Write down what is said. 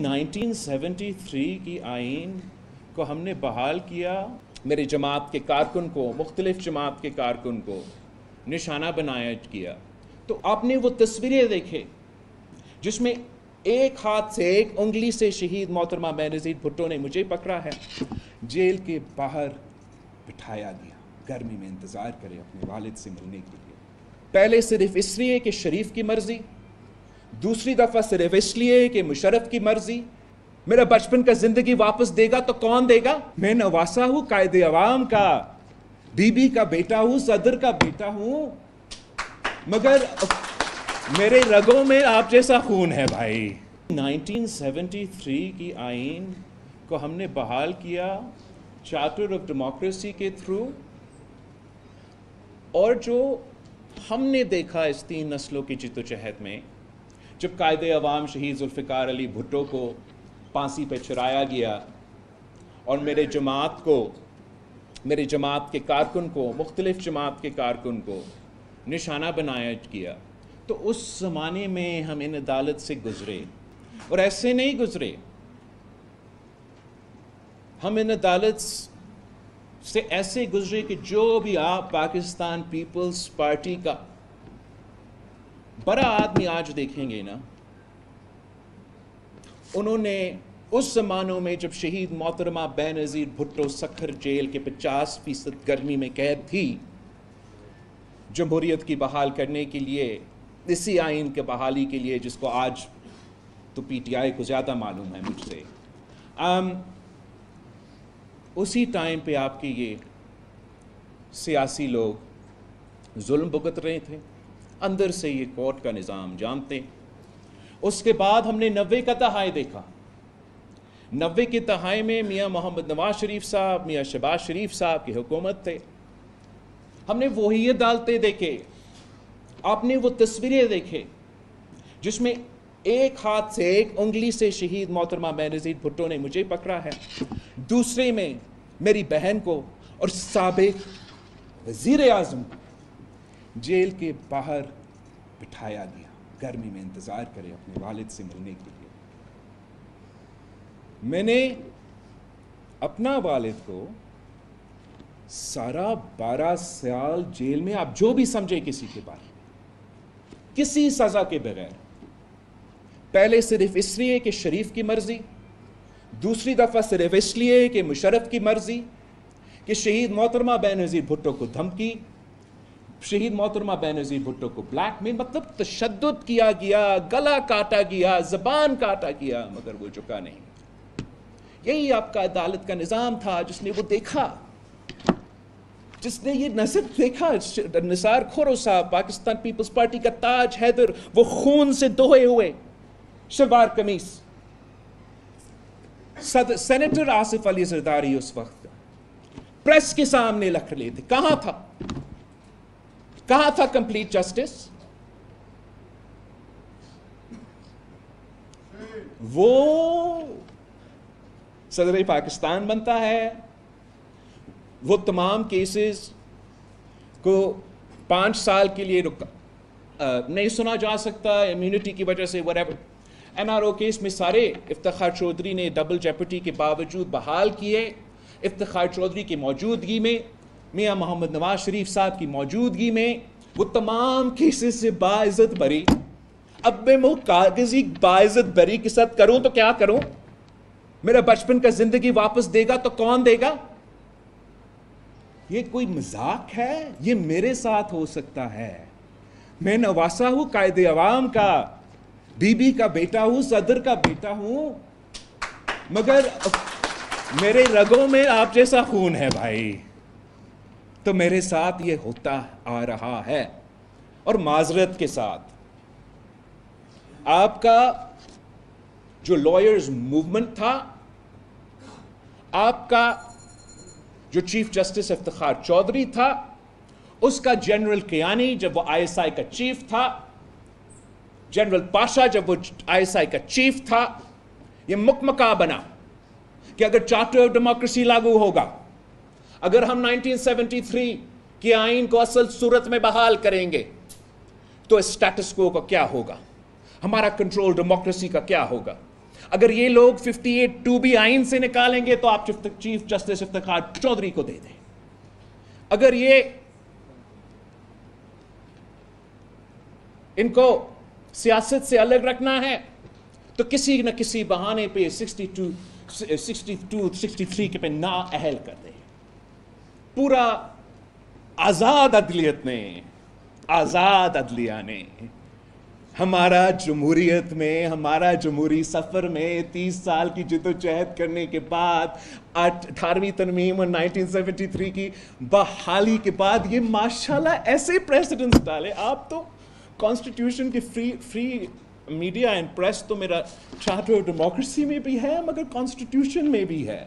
1973 की आइन को हमने बहाल किया। मेरी जमात के कारकुन को, मुख्तलिफ जमात के कारकुन को निशाना बनाया किया। तो आपने वो तस्वीरें देखे जिसमें एक हाथ से, एक उंगली से शहीद मोहतरमा बेनज़ीर भुट्टो ने मुझे पकड़ा है, जेल के बाहर बिठाया गया, गर्मी में इंतज़ार करे अपने वालिद से मिलने के लिए। पहले सिर्फ इसलिए कि शरीफ की मर्जी, दूसरी दफ़ा सिर्फ इसलिए कि मुशर्रफ की मर्जी। मेरा बचपन का ज़िंदगी वापस देगा तो कौन देगा? मैं नवासा हूँ कायदे अवाम का, बीबी का बेटा हूँ, सदर का बेटा हूँ, मगर मेरे रगों में आप जैसा खून है भाई। 1973 की आइन को हमने बहाल किया चार्टर ऑफ डेमोक्रेसी के थ्रू, और जो हमने देखा इस 3 नस्लों की जिद्दोजहद में, जब कायदे अवाम शहीद ज़ुल्फ़िकार अली भुट्टो को फांसी पर चढ़ाया गया और मेरे जमात के कारकुन को, मुख्तलिफ जमात के कारकुन को निशाना बनाया किया, तो उस ज़माने में हम इन अदालत से गुज़रे, और ऐसे नहीं गुज़रे, हम इन अदालत से ऐसे गुज़रे कि जो भी आप पाकिस्तान पीपल्स पार्टी का बड़ा आदमी आज देखेंगे ना, उन्होंने उस ज़मानों में जब शहीद मोहतरमा बेनज़ीर भुट्टो सक्खर जेल के 50% गर्मी में कैद थी, जमहूरियत की बहाल करने के लिए, इसी आइन के बहाली के लिए, जिसको आज तो पीटीआई को ज़्यादा मालूम है मुझसे, उसी टाइम पे आपके ये सियासी लोग जुल्म भुगत रहे थे, अंदर से ये कोर्ट का निज़ाम जानते। उसके बाद हमने 90 का दहाई देखा। 90 के दहाई में मियाँ मोहम्मद नवाज शरीफ साहब, मियाँ शहबाज शरीफ साहब की हुकूमत थे, हमने वही अदालतें देखे, आपने वो तस्वीरें देखे जिसमें एक हाथ से, एक उंगली से शहीद मोहतरमा बेनज़ीर भुट्टो ने मुझे पकड़ा है, दूसरे में मेरी बहन को और साबिक वज़ीर आज़म को जेल के बाहर बिठाया गया, गर्मी में इंतज़ार करे अपने वालिद से मिलने के लिए। मैंने अपना वालिद को सारा 12 साल जेल में, आप जो भी समझे किसी के बारे में, किसी सज़ा के बगैर, पहले सिर्फ इसलिए कि शरीफ की मर्जी, दूसरी दफ़ा सिर्फ इसलिए कि मुशर्रफ की मर्जी, कि शहीद मोहतरमा बेनज़ीर भुट्टो को धमकी, शहीद मोहतरमा बेनज़ीर भुट्टो को ब्लैकमेल, मतलब तशद्दुद किया गया, गला काटा गया, ज़बान काटा गया, मगर वो झुका नहीं। यही आपका अदालत का निज़ाम था जिसने वो देखा, जिसने ये नजर देखा। निसार खोरो साहब, पाकिस्तान पीपल्स पार्टी का ताज हैदर, वो खून से दोहे हुए शलवार कमीज, सेनेटर आसिफ अली जरदारी उस वक्त प्रेस के सामने लख रहे थे। कहां था कंप्लीट जस्टिस? वो सदर पाकिस्तान बनता है, वो तमाम केसेस को 5 साल के लिए रुका नहीं सुना जा सकता इम्यूनिटी की वजह से, व्हाटएवर। NRO केस में सारे इफ्तिखार चौधरी ने डबल जेपर्टी के बावजूद बहाल किए। इफ्तिखार चौधरी की मौजूदगी में, मियाँ मोहम्मद नवाज शरीफ साहब की मौजूदगी में, वो तमाम केसेस से बाइज़्ज़त बरी। अब मैं वो कागज़ी बाइज़्ज़त बरी के साथ करूँ तो क्या करूँ? मेरा बचपन का ज़िंदगी वापस देगा तो कौन देगा? ये कोई मजाक है? ये मेरे साथ हो सकता है? मैं नवासा हूँ कायदे अवाम का, बीबी का बेटा हूँ, सदर का बेटा हूँ, मगर मेरे रगों में आप जैसा खून है भाई। तो मेरे साथ ये होता आ रहा है। और माजरत के साथ आपका जो लॉयर्स मूवमेंट था, आपका जो चीफ जस्टिस इफ्तिखार चौधरी था, उसका जनरल कियानी जब वो ISI का चीफ था, जनरल पाशा जब वो ISI का चीफ था, ये मुकमका बना कि अगर चार्टर ऑफ डेमोक्रेसी लागू होगा, अगर हम 1973 की आइन को असल सूरत में बहाल करेंगे, तो स्टेटस को का क्या होगा, हमारा कंट्रोल डेमोक्रेसी का क्या होगा। अगर ये लोग 58(2)(b) आइन से निकालेंगे तो आप चीफ जस्टिस इफ्तिखार चौधरी को दे दें। अगर ये इनको सियासत से अलग रखना है तो किसी न किसी बहाने पे 62, 63 के पे नाअहल कर दे। पूरा आजाद अदलियत ने, आजाद अदलिया ने हमारा जमहूरियत में, हमारा जमहूरी सफर में 30 साल की जिदोजहद करने के बाद 18वीं तरमीम और 1973 की बहाली के बाद ये माशाल्लाह ऐसे प्रेसिडेंट्स डाले। आप तो कॉन्स्टिट्यूशन की फ्री मीडिया एंड प्रेस तो मेरा चार्टर ऑफ डेमोक्रेसी में भी है मगर कॉन्स्टिट्यूशन में भी है।